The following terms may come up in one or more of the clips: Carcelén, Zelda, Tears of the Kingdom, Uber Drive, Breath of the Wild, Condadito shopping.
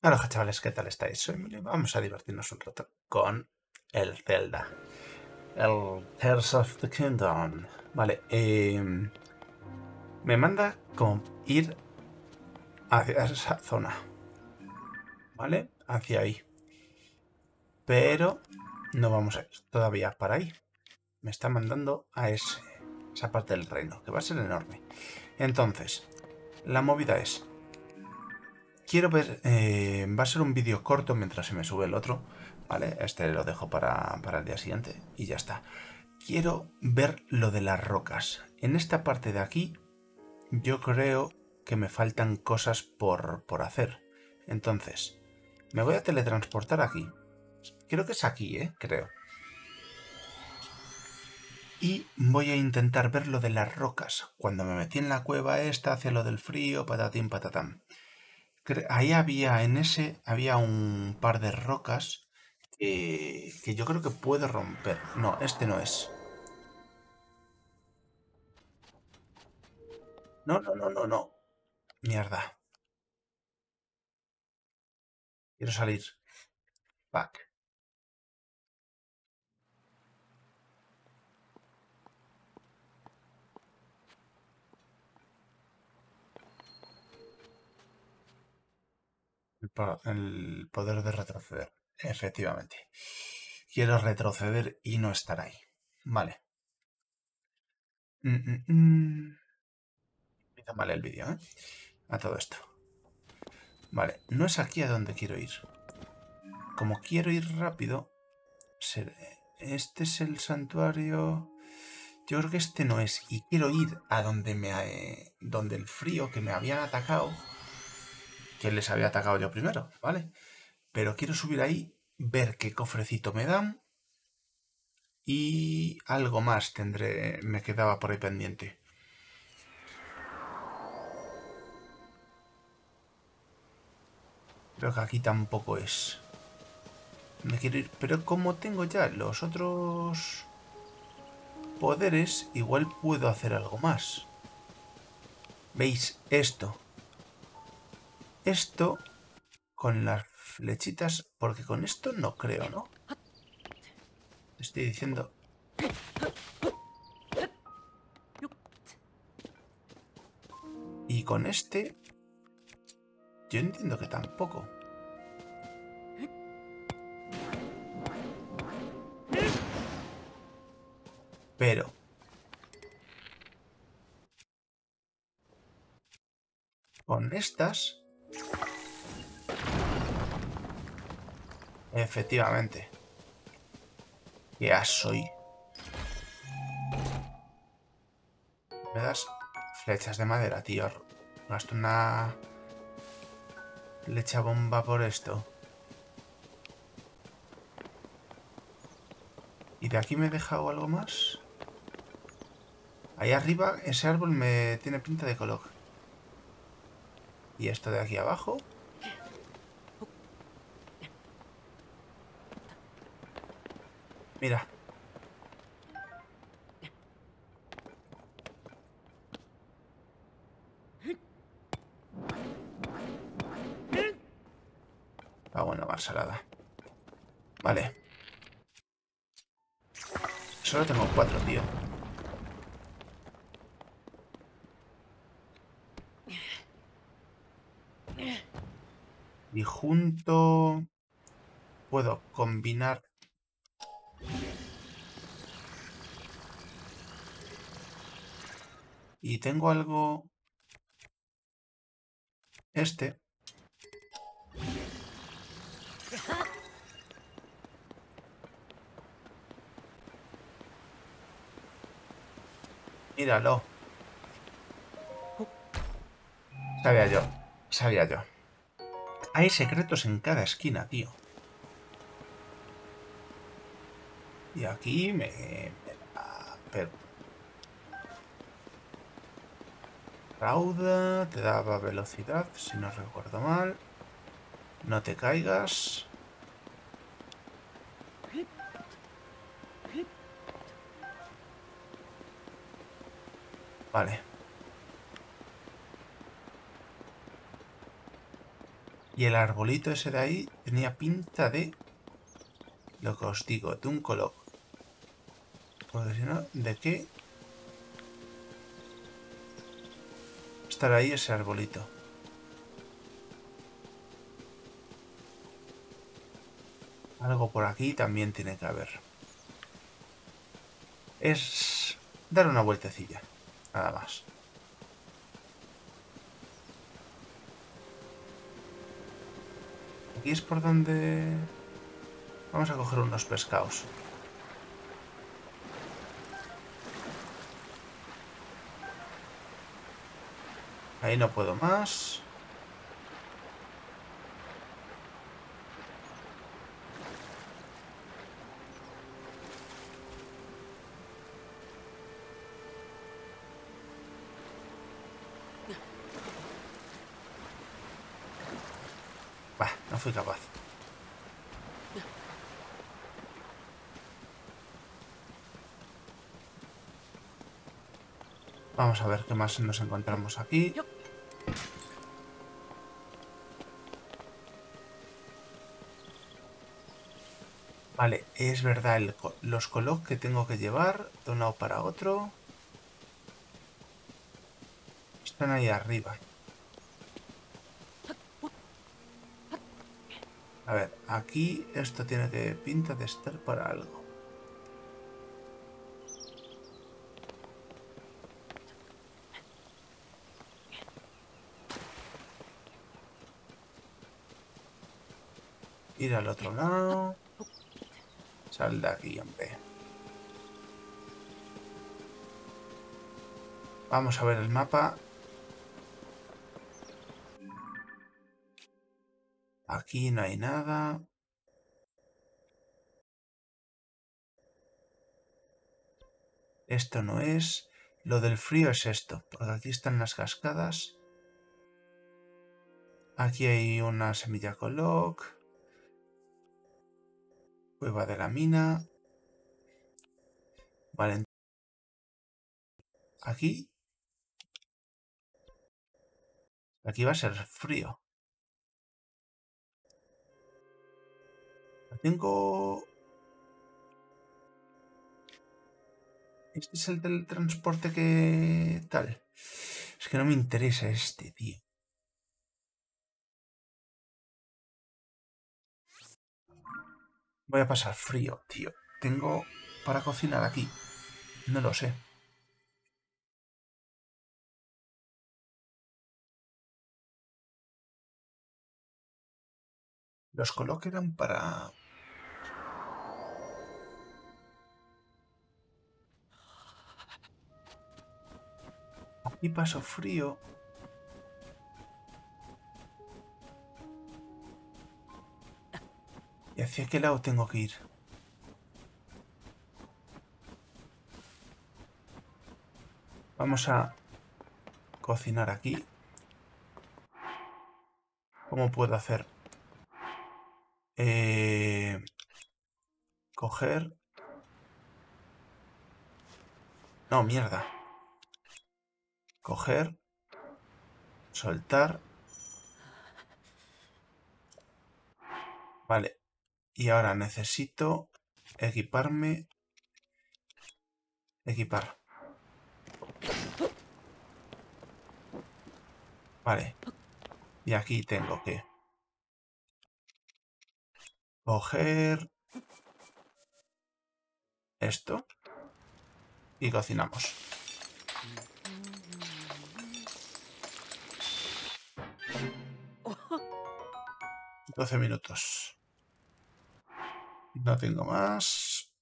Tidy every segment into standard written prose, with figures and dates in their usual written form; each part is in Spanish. Hola chavales, ¿qué tal estáis? Vamos a divertirnos un rato con el Zelda, el Tears of the Kingdom. Vale, me manda con ir hacia esa zona, ¿vale? Hacia ahí. Pero no vamos a ir todavía para ahí. Me está mandando a esa parte del reino, que va a ser enorme. Entonces, la movida es... Quiero ver... va a ser un vídeo corto mientras se me sube el otro, ¿vale? Este lo dejo para el día siguiente y ya está. Quiero ver lo de las rocas. En esta parte de aquí, yo creo que me faltan cosas por hacer. Entonces, me voy a teletransportar aquí. Creo que es aquí, creo. Y voy a intentar ver lo de las rocas. Cuando me metí en la cueva esta, hacia lo del frío, patatín, patatán. Ahí había, había un par de rocas que yo creo que puedo romper. No, este no es. No. Mierda. Quiero salir. Back. El poder de retroceder. Efectivamente. Quiero retroceder y no estar ahí. Vale. Empieza mal el vídeo, ¿eh? A todo esto. Vale. No es aquí a donde quiero ir. Como quiero ir rápido... Este es el santuario... Yo creo que este no es. Y quiero ir a donde donde el frío que me habían atacado... que les había atacado yo primero, ¿vale? Pero quiero subir ahí, ver qué cofrecito me dan y algo más tendré, me quedaba por ahí pendiente. Creo que aquí tampoco es. Me quiero ir, pero como tengo ya los otros poderes, igual puedo hacer algo más. ¿Veis esto? Esto con las flechitas, porque con esto no creo, ¿no? Estoy diciendo... Y con este... Yo entiendo que tampoco. Pero... Con estas... Efectivamente. Ya soy. Me das flechas de madera, tío. Gasto una flecha bomba por esto. ¿Y de aquí me he dejado algo más? Ahí arriba ese árbol me tiene pinta de color. Y esto de aquí abajo... Mira. Ah, bueno, barsalada. Vale. Solo tengo 4, tío. Y junto... Puedo combinar... Y tengo algo... Este. Míralo. Sabía yo, sabía yo. Hay secretos en cada esquina, tío. Y aquí me Rauda, te daba velocidad, si no recuerdo mal. No te caigas. Vale. Y el arbolito ese de ahí tenía pinta de... Lo que os digo, de un color. Porque si no, ¿de qué? Estará ahí ese arbolito. Algo por aquí también tiene que haber. Es dar una vueltecilla, nada más. Aquí es por donde... Vamos a coger unos pescados. Ahí no puedo más. Bah, no fui capaz. Vamos a ver qué más nos encontramos aquí. Vale, es verdad, los colos que tengo que llevar de un lado para otro. Están ahí arriba. A ver, aquí esto tiene que pinta de estar para algo. Ir al otro lado. Sal de aquí, hombre. Vamos a ver el mapa. Aquí no hay nada. Esto no es. Lo del frío es esto, porque aquí están las cascadas. Aquí hay una semilla coloc. Cueva de la mina. Vale. Aquí. Aquí va a ser frío. Tengo... Este es el del transporte que... Tal. Es que no me interesa este, tío. Voy a pasar frío, tío. Tengo para cocinar aquí. No lo sé. Los colocan para... Aquí paso frío. ¿Y hacia qué lado tengo que ir? Vamos a cocinar aquí. ¿Cómo puedo hacer? Coger... No, mierda. Coger. Soltar. Vale. Y ahora necesito equiparme. Equipar. Vale. Y aquí tengo que... Coger... Esto. Y cocinamos. Doce minutos. No tengo más.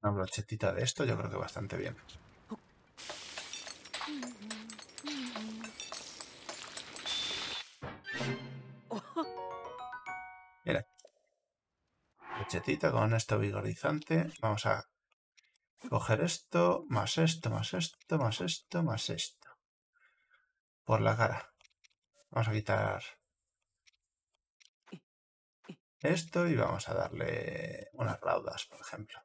Una brochetita de esto, yo creo que bastante bien. Mira. Brochetita con esto vigorizante. Vamos a coger esto, más esto, más esto, más esto, más esto. Por la cara. Vamos a quitar esto y vamos a darle unas raudas, por ejemplo.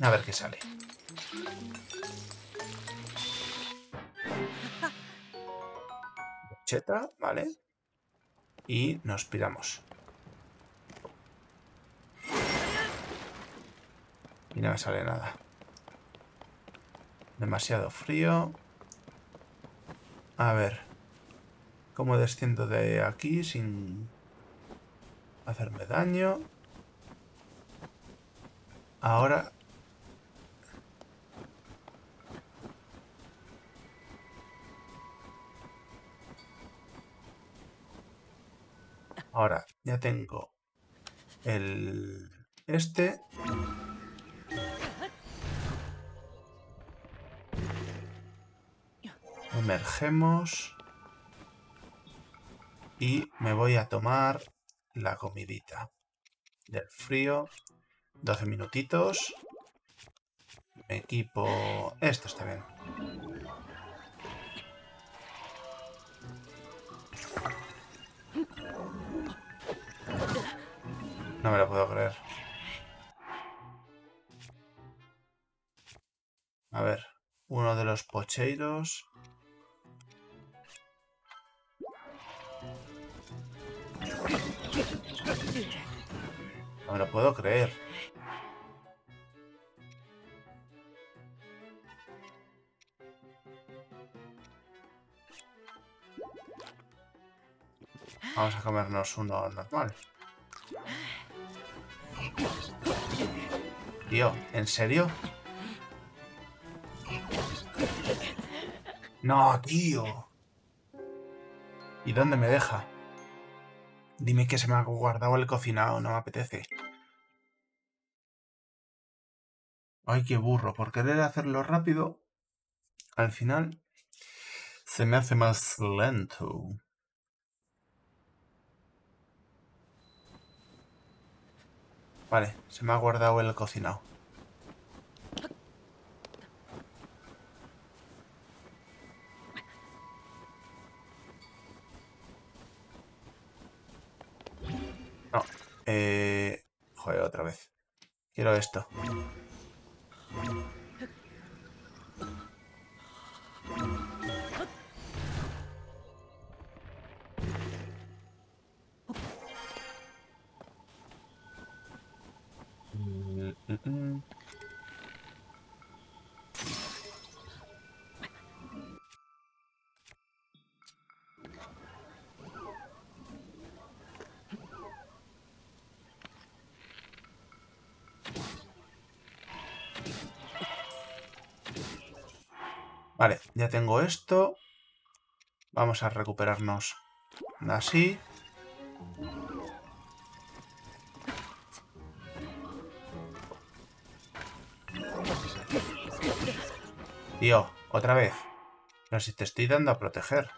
A ver qué sale. Cheta, vale. Y nos piramos. Y no me sale nada. Demasiado frío. A ver. ¿Cómo desciendo de aquí sin hacerme daño? Ahora... Ahora ya tengo el... este... Emergemos y me voy a tomar la comidita del frío. 12 minutitos. Me equipo... Esto está bien. No me lo puedo creer. A ver, uno de los pocheiros... No me lo puedo creer. Vamos a comernos uno normal. Tío, ¿en serio? No, tío. ¿Y dónde me deja? Dime que se me ha guardado el cocinado, no me apetece. Ay, qué burro. Por querer hacerlo rápido, al final se me hace más lento. Vale, se me ha guardado el cocinado. No, joder, otra vez. Quiero esto. Vale, ya tengo esto. Vamos a recuperarnos así. Tío, otra vez. Pero si te estoy dando a proteger.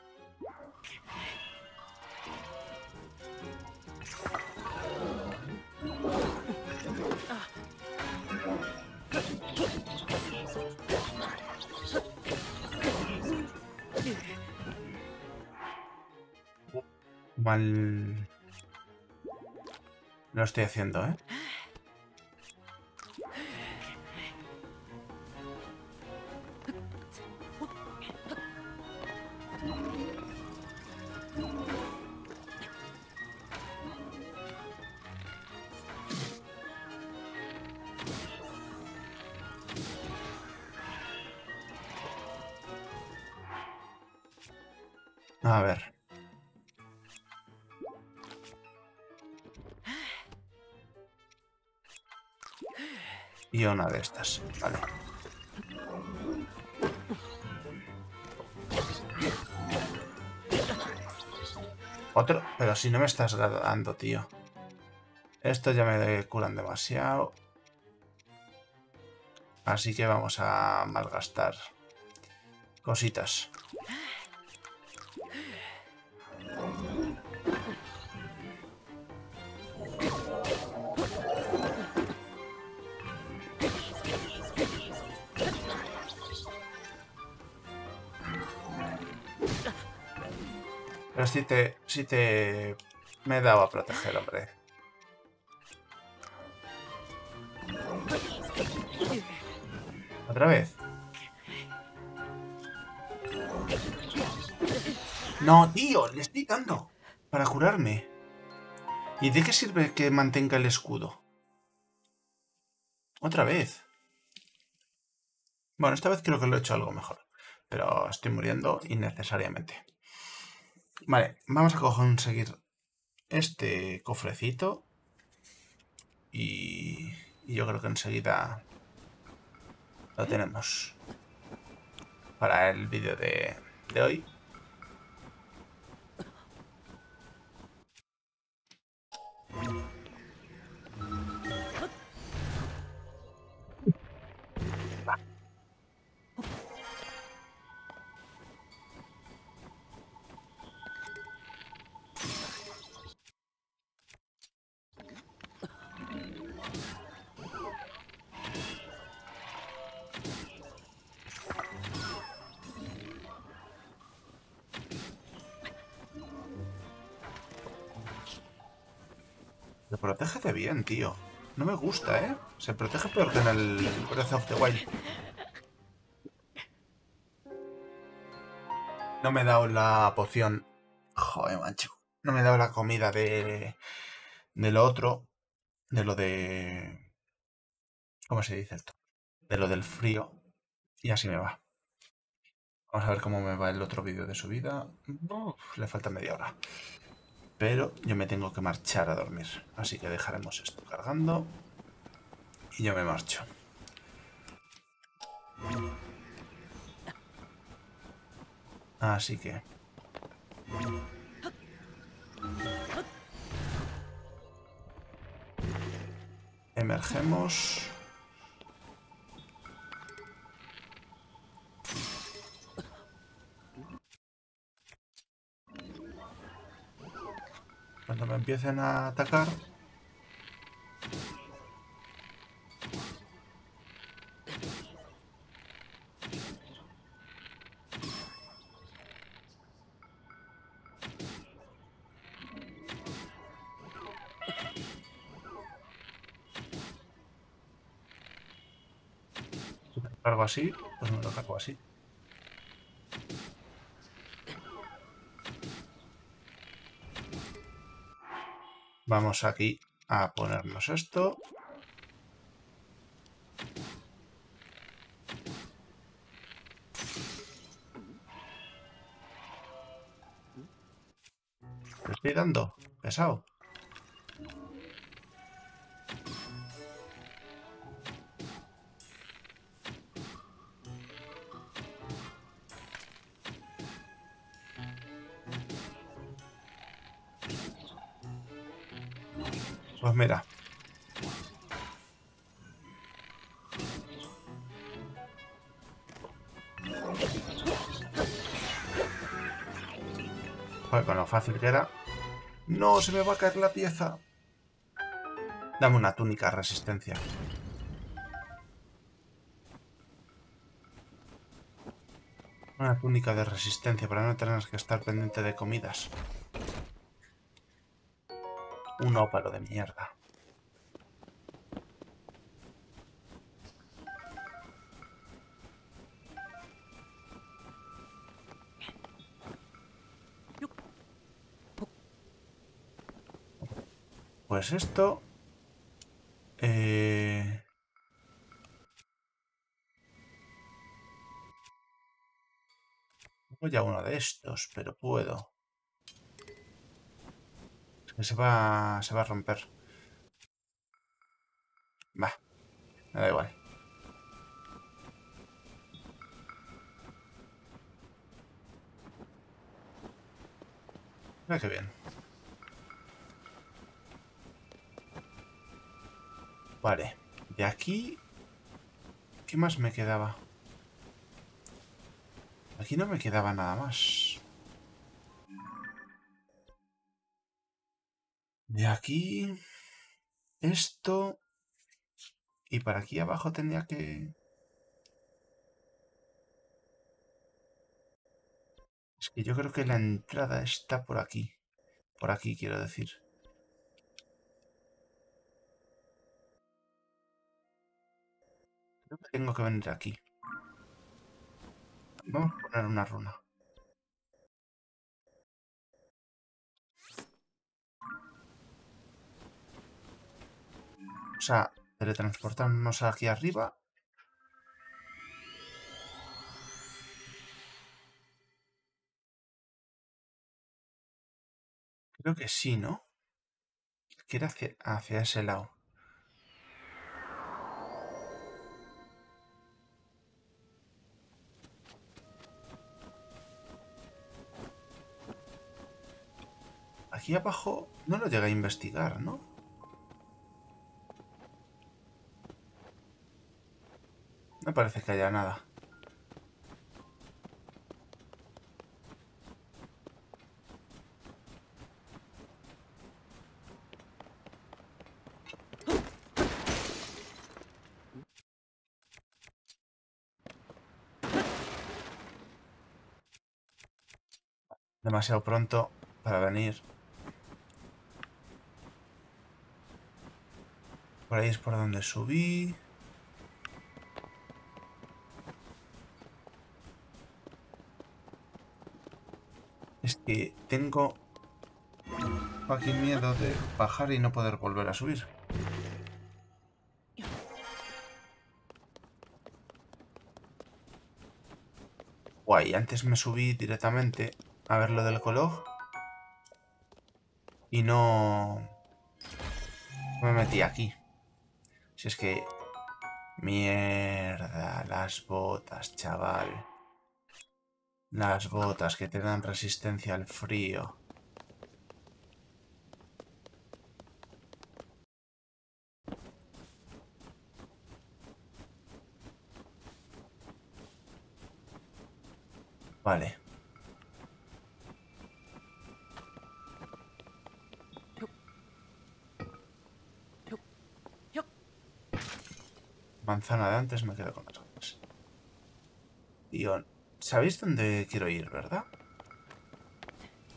Mal... Lo estoy haciendo, ¿eh? A ver... Y una de estas, vale. Otro, pero si no me estás dando, tío. Esto ya me curan demasiado. Así que vamos a malgastar cositas. Si te... Me he dado a proteger, hombre. ¿Otra vez? No, tío, le estoy dando para curarme. ¿Y de qué sirve que mantenga el escudo? Otra vez. Bueno, esta vez creo que lo he hecho algo mejor. Pero estoy muriendo innecesariamente. Vale, vamos a conseguir este cofrecito. Y yo creo que enseguida lo tenemos para el vídeo de hoy. Protégete bien, tío. No me gusta, ¿eh? Se protege peor que en el Breath of the Wild. No me he dado la poción. Joder, macho. No me he dado la comida de lo otro. De lo de... ¿Cómo se dice esto? De lo del frío. Y así me va. Vamos a ver cómo me va el otro vídeo de subida. Uf, le falta media hora. Pero yo me tengo que marchar a dormir. Así que dejaremos esto cargando. Y yo me marcho. Así que... emergemos. Cuando me empiecen a atacar... Si me lo cargo así, pues me lo cargo así. Vamos aquí a ponernos esto. Te estoy dando, pesado. Pues mira. Joder, con lo fácil que era. ¡No! Se me va a caer la pieza. Dame una túnica resistencia. Una túnica de resistencia para no tener que estar pendiente de comidas. Un ópalo de mierda. Pues esto... Tengo ya uno de estos, pero puedo... Se va a romper. Va, me da igual. Mira qué bien. Vale, de aquí... ¿Qué más me quedaba? Aquí no me quedaba nada más. De aquí, esto, y para aquí abajo tenía que... Es que yo creo que la entrada está por aquí quiero decir. Creo que tengo que venir aquí. Vamos a poner una runa. O sea, teletransportarnos aquí arriba. Creo que sí, ¿no? Quiere hacia ese lado. Aquí abajo no lo llega a investigar, ¿no? No parece que haya nada. Demasiado pronto para venir. Por ahí es por donde subí. Es que tengo aquí miedo de bajar y no poder volver a subir. Guay, antes me subí directamente a ver lo del color y no me metí aquí. Si es que... Mierda, las botas, chaval. Las botas que te dan resistencia al frío. Vale. Manzana de antes, me quedo con las antes. Dion, ¿sabéis dónde quiero ir, verdad?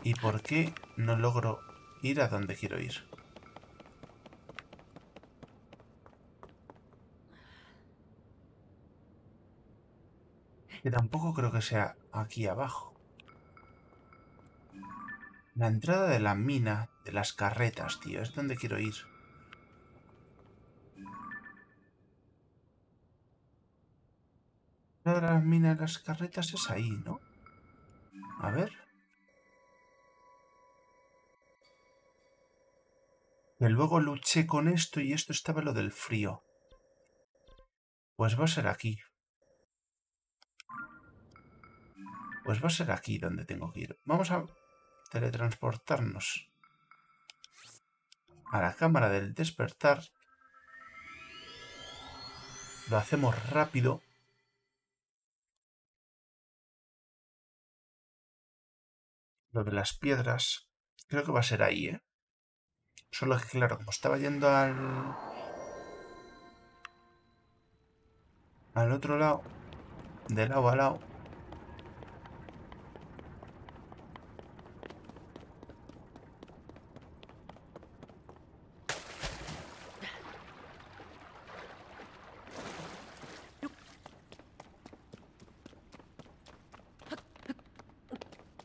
¿Y por qué no logro ir a donde quiero ir? Que tampoco creo que sea aquí abajo. La entrada de la mina de las carretas, tío, es donde quiero ir. De las minas, las carretas es ahí, ¿no? A ver. Que luego luché con esto y esto estaba lo del frío. Pues va a ser aquí. Pues va a ser aquí donde tengo que ir. Vamos a teletransportarnos a la cámara del despertar. Lo hacemos rápido. Lo de las piedras, creo que va a ser ahí, ¿eh? Solo que, claro, como estaba yendo al otro lado, de lado a lado,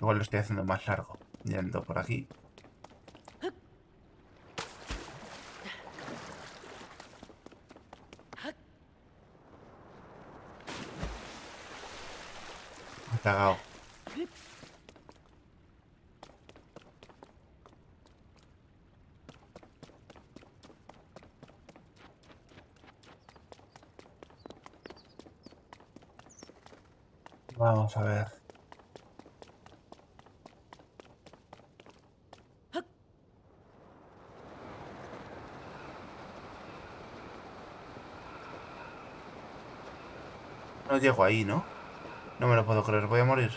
igual lo estoy haciendo más largo, yendo por aquí. Me he cagado. Vamos a ver. No llego ahí, ¿no? No me lo puedo creer, voy a morir.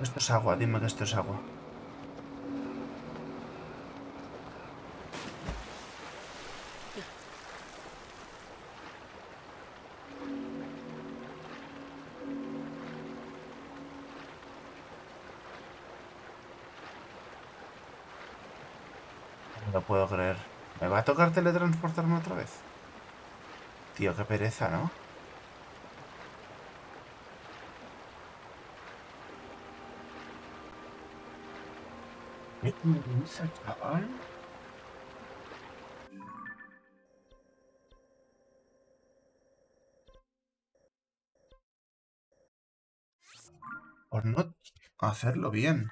Esto es agua, dime que esto es agua. lo puedo creer. ¿Me va a tocar teletransportarme otra vez? Tío, qué pereza, ¿no? ¿Qué pereza, chaval? Por no hacerlo bien.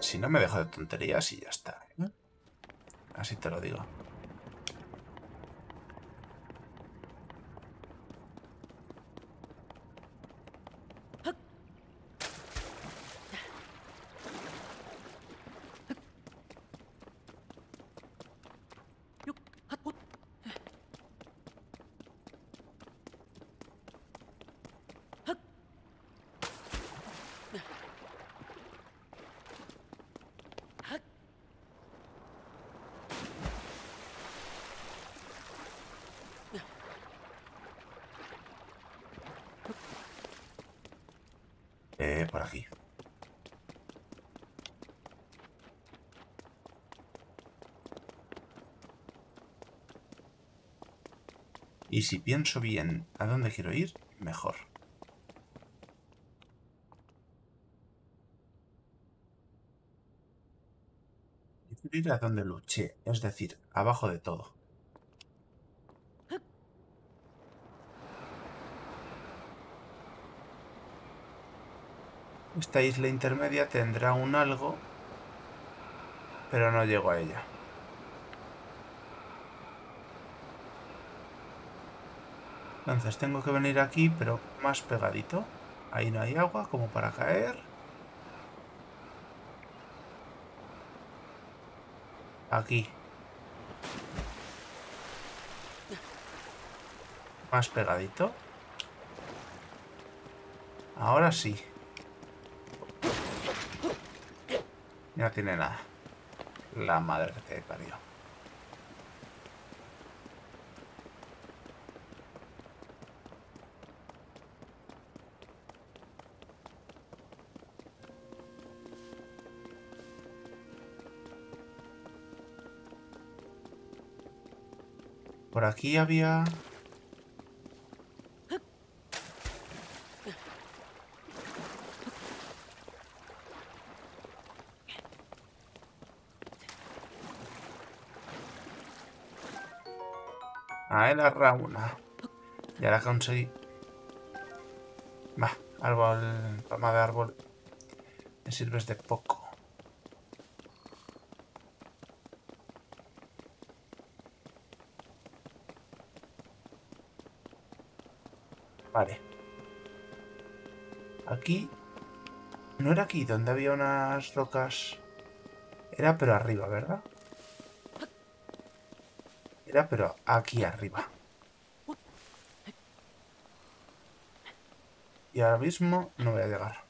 Si no me dejo de tonterías y ya está, ¿eh? Así te lo digo. Por aquí. Y si pienso bien a dónde quiero ir, mejor. Quiero ir a donde luché, es decir, abajo de todo. Esta isla intermedia tendrá un algo, pero no llego a ella. Entonces tengo que venir aquí, pero más pegadito. Ahí no hay agua como para caer. Aquí. Más pegadito. Ahora sí. No tiene nada. La madre que te parió. Por aquí había... la rauna. Ya la conseguí. Va, árbol, rama de árbol. Me sirves de poco. Vale. Aquí. No era aquí donde había unas rocas. Era pero arriba, ¿verdad? Pero aquí arriba. Y ahora mismo no voy a llegar.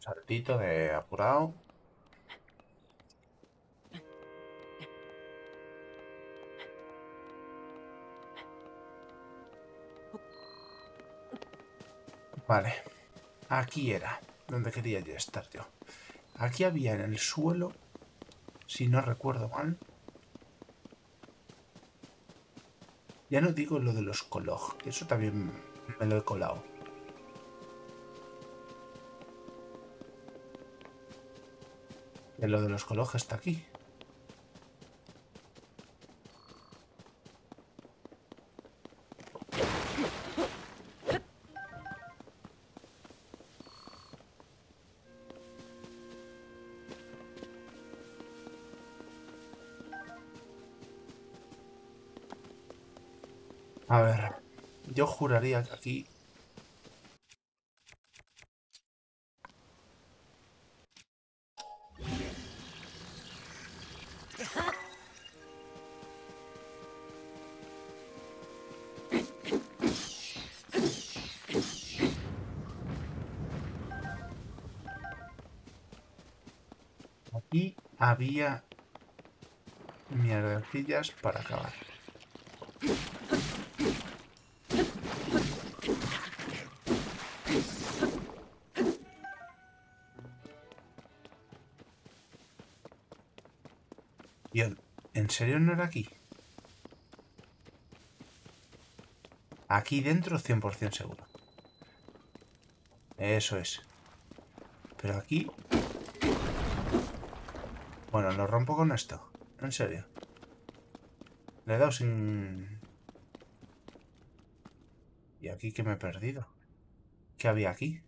Saltito de apurado. Vale, aquí era donde quería ya estar yo. Aquí había en el suelo, si no recuerdo mal. Ya no digo lo de los colog, que eso también me lo he colado. Y lo de los colog está aquí. A ver, yo juraría que aquí... Aquí había mierdecillas para acabar. ¿Y en serio no era aquí? Aquí dentro 100% seguro. Eso es. Pero aquí... Bueno, lo rompo con esto. En serio. Le he dado sin... ¿Y aquí qué me he perdido? ¿Qué había aquí?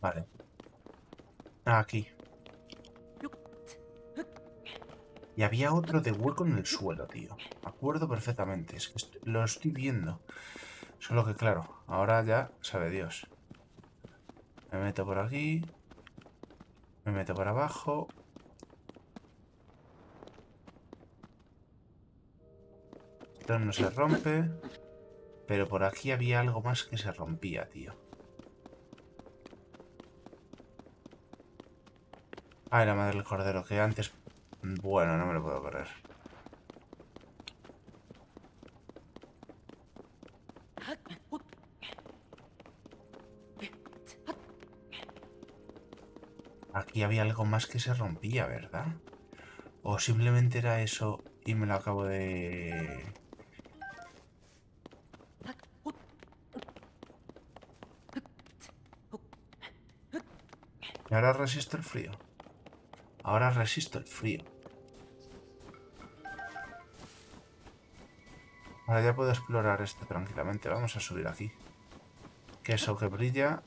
Vale. Aquí. Y había otro de hueco en el suelo, tío. Me acuerdo perfectamente. Es que lo estoy viendo. Solo que, claro, ahora ya sabe Dios. Me meto por aquí. Me meto por abajo. Esto no se rompe. Pero por aquí había algo más que se rompía, tío. Ay, la madre del cordero, que antes... Bueno, no me lo puedo correr. Aquí había algo más que se rompía, ¿verdad? O simplemente era eso y me lo acabo de... Y ahora resisto el frío. Ahora resisto el frío. Ahora ya puedo explorar esto tranquilamente. Vamos a subir aquí. Que eso que brilla.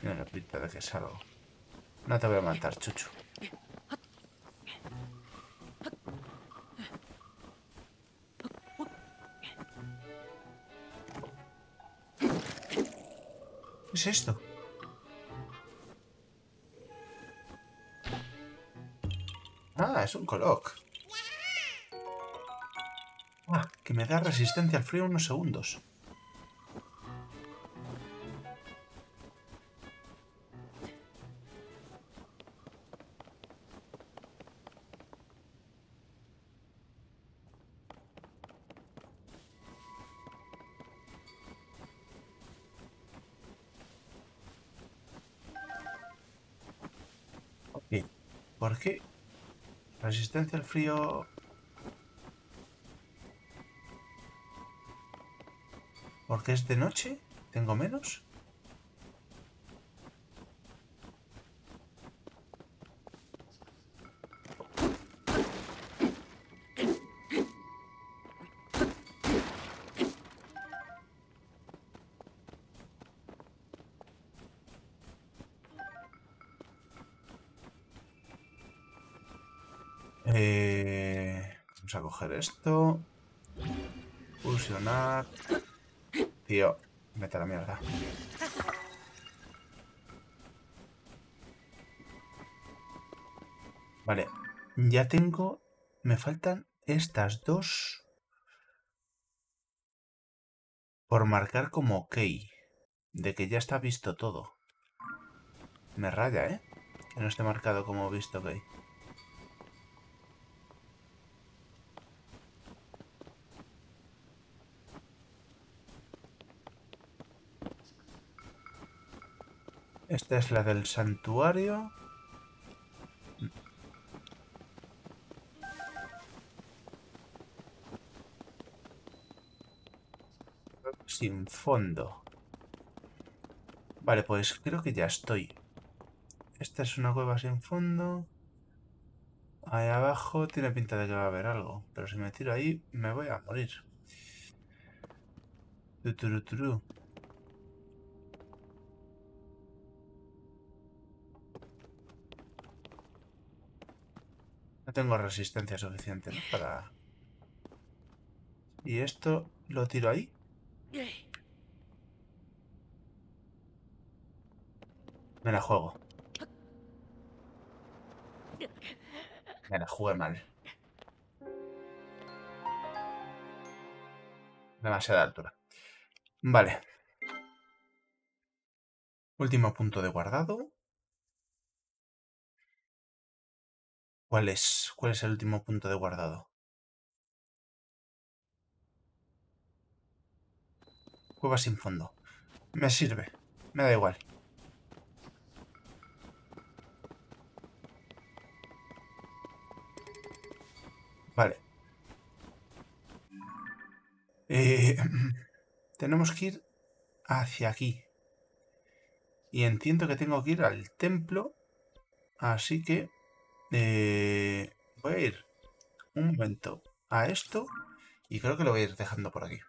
Mira la pinta de que salgo. No te voy a matar, chucho. ¿Qué es esto? Ah, es un coloc. Ah, que me da resistencia al frío unos segundos. Ok. ¿Por qué? Resistencia al frío... ¿Porque es de noche? ¿Tengo menos? Vamos a coger esto. Fusionar. Tío, vete a la mierda. Vale, ya tengo... Me faltan estas dos... Por marcar como ok. De que ya está visto todo. Me raya, ¿eh? Que no esté marcado como visto ok. Esta es la del santuario. Sin fondo. Vale, pues creo que ya estoy. Esta es una cueva sin fondo. Ahí abajo tiene pinta de que va a haber algo. Pero si me tiro ahí, me voy a morir. Tuturuturu. No tengo resistencia suficiente, ¿no? Para... Y esto lo tiro ahí. Me la juego. Me la jugué mal. Demasiada altura. Vale. Último punto de guardado. ¿Cuál es el último punto de guardado? Cueva sin fondo. Me sirve. Me da igual. Vale. Tenemos que ir hacia aquí. Y entiendo que tengo que ir al templo. Así que... voy a ir un momento a esto y creo que lo voy a ir dejando por aquí.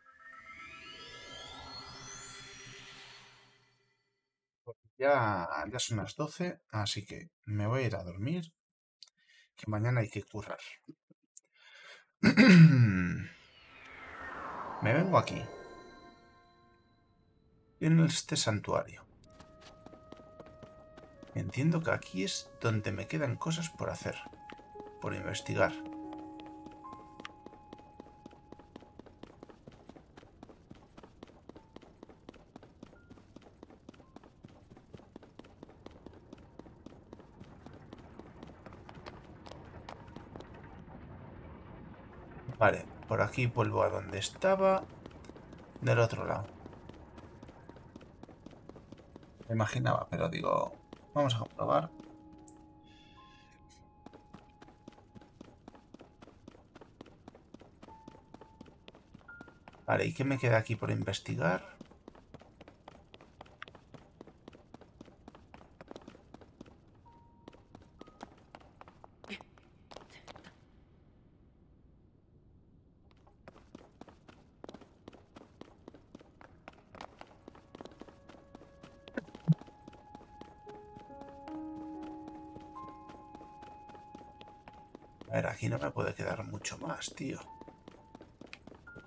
Ya son las 12, así que me voy a ir a dormir, que mañana hay que currar. Me vengo aquí, en este santuario. Entiendo que aquí es donde me quedan cosas por hacer, por investigar. Vale, por aquí vuelvo a donde estaba, del otro lado. Me imaginaba, pero digo... Vamos a comprobar. Vale, ¿y qué me queda aquí por investigar? A ver, aquí no me puede quedar mucho más, tío.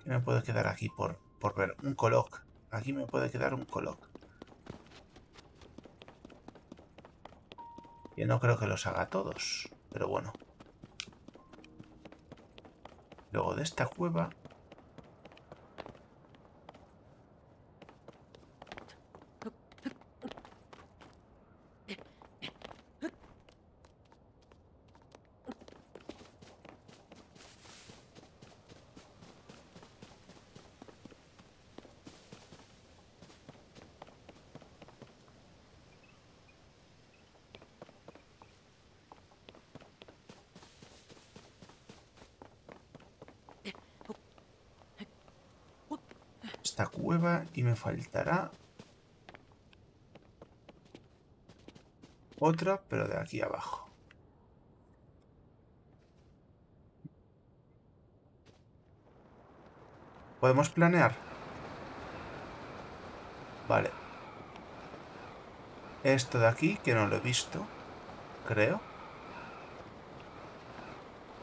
¿Qué me puede quedar aquí por ver? Un coloc. Aquí me puede quedar un coloc. Yo no creo que los haga todos, pero bueno. Luego de esta cueva... esta cueva y me faltará otra, pero de aquí abajo. ¿Podemos planear? Vale. Esto de aquí, que no lo he visto, creo.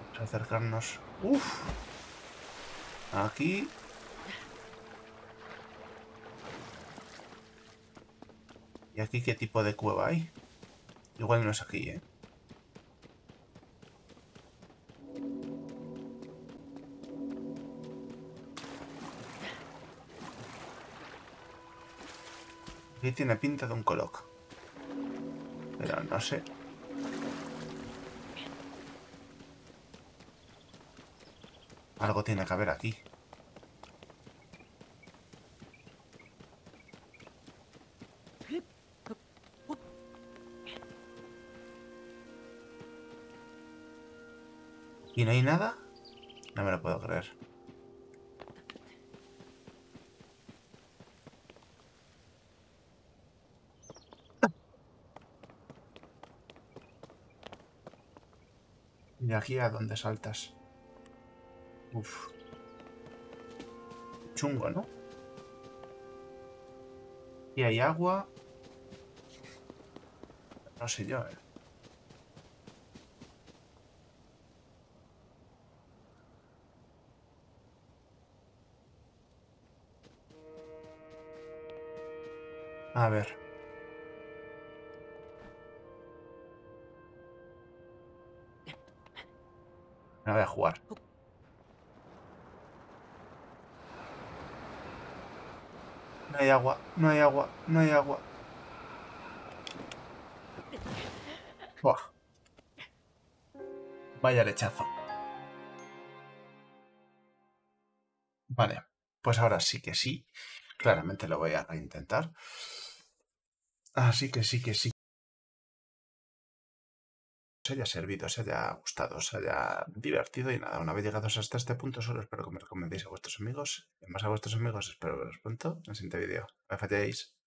Vamos a acercarnos. ¡Uf! Aquí... ¿Y aquí qué tipo de cueva hay? Igual no es aquí, ¿eh? Aquí tiene pinta de un coloc. Pero no sé. Algo tiene que haber aquí. ¿Y no hay nada? No me lo puedo creer. ¿Y aquí a dónde saltas? Uf. Chungo, ¿no? Y hay agua. No sé yo, ¿eh? A ver. No voy a jugar. No hay agua, no hay agua, no hay agua. Buah. Vaya lechazo. Vale, pues ahora sí que sí. Claramente lo voy a reintentar. Así que sí que sí. Os haya servido, os haya gustado, os haya divertido y nada, una vez llegados hasta este punto solo espero que me recomendéis a vuestros amigos, y más a vuestros amigos espero veros pronto en el siguiente vídeo. No falléis.